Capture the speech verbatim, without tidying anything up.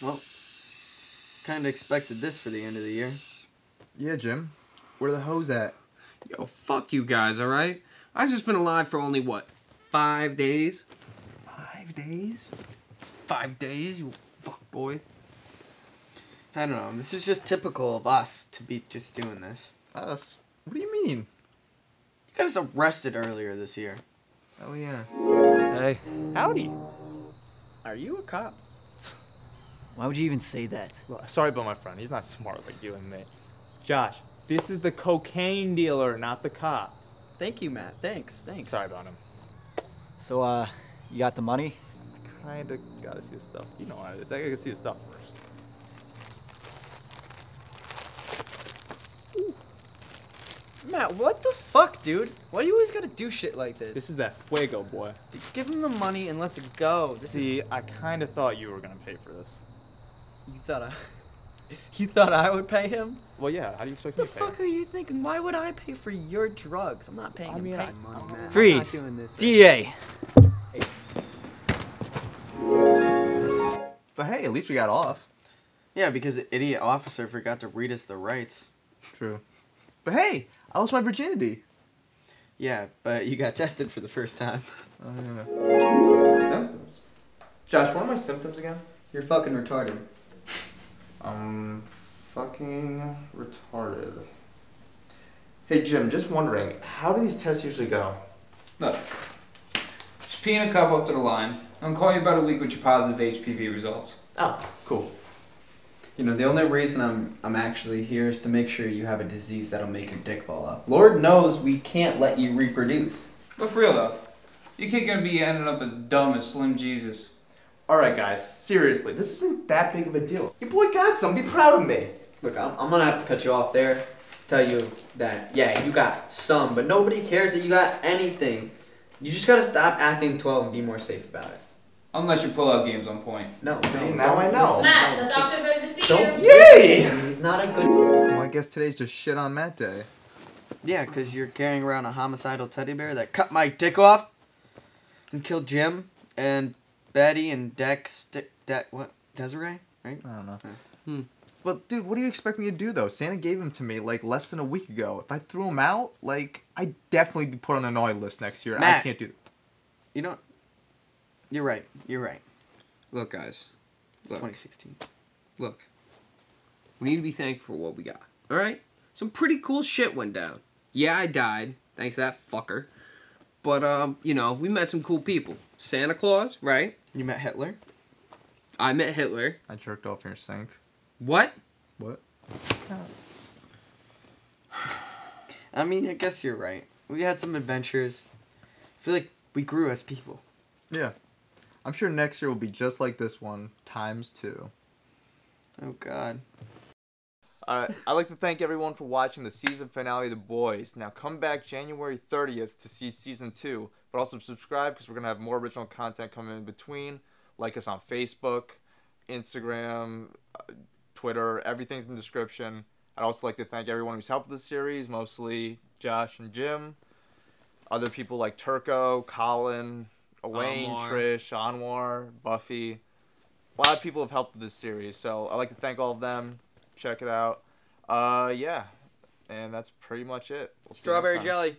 Well, kinda expected this for the end of the year. Yeah, Jim. Where the hoes at? Yo, fuck you guys, alright? I've just been alive for only, what, five days? Five days? Five days, you fuck boy. I don't know, this is just typical of us to be just doing this. Us? What do you mean? You got us arrested earlier this year. Oh, yeah. Hey. Howdy. Are you a cop? Why would you even say that? Well, sorry about my friend, he's not smart like you and me. Josh, this is the cocaine dealer, not the cop. Thank you, Matt. Thanks, thanks. Sorry about him. So, uh, you got the money? I kinda gotta see his stuff. You know what it is. I gotta see his stuff first. Ooh. Matt, what the fuck, dude? Why do you always gotta do shit like this? This is that fuego, boy. Dude, give him the money and let it go. This see, is... I kinda thought you were gonna pay for this. You thought I... You thought I would pay him? Well, yeah. How do you expect me to pay him? The fuck are you thinking? Why would I pay for your drugs? I'm not paying him. I mean, I'm not doing this. Freeze. D A. But hey, at least we got off. Yeah, because the idiot officer forgot to read us the rights. True. But hey, I lost my virginity. Yeah, but you got tested for the first time. Oh, yeah. Symptoms? Josh, what are my symptoms again? You're fucking retarded. I'm fucking retarded. Hey Jim, just wondering, how do these tests usually go? Look, just pee in a cup up to the line. I'll call you about a week with your positive H P V results. Oh, cool. You know, the only reason I'm I'm actually here is to make sure you have a disease that'll make your dick fall off. Lord knows we can't let you reproduce. But for real though, you can't gonna be ending up as dumb as Slim Jesus. Alright guys, seriously, this isn't that big of a deal. Your boy got some, be proud of me. Look, I'm, I'm gonna have to cut you off there. Tell you that, yeah, you got some, but nobody cares that you got anything. You just gotta stop acting twelve and be more safe about it. Unless your pull-out game's on point. No, see, no, now I know. Matt, no, the doctor's ready to see don't, you. Yay! He's not a good... Well, I guess today's just shit on Matt Day. Yeah, because you're carrying around a homicidal teddy bear that cut my dick off and killed Jim and... Betty and Dex, De De what? Desiree, right? I don't know. Yeah. Hmm. Well, dude, what do you expect me to do, though? Santa gave him to me, like, less than a week ago. If I threw him out, like, I'd definitely be put on an annoy list next year. Matt, I can't do that. You know, you're right. You're right. Look, guys. It's look. twenty sixteen. Look. We need to be thankful for what we got, all right? Some pretty cool shit went down. Yeah, I died. Thanks to that fucker. But, um, you know, we met some cool people. Santa Claus, right? You met Hitler? I met Hitler. I jerked off in your sink. What? What? I mean, I guess you're right. We had some adventures. I feel like we grew as people. Yeah. I'm sure next year will be just like this one, times two. Oh, God. Uh, I'd like to thank everyone for watching the season finale of The Boys. Now come back January thirtieth to see season two, but also subscribe because we're going to have more original content coming in between. Like us on Facebook, Instagram, uh, Twitter, everything's in the description. I'd also like to thank everyone who's helped with this series, mostly Josh and Jim. Other people like Turco, Colin, Elaine, Anwar. Trish, Anwar, Buffy. A lot of people have helped with this series, so I'd like to thank all of them. Check it out. Uh, yeah. And that's pretty much it. We'll see you next time. Strawberry jelly.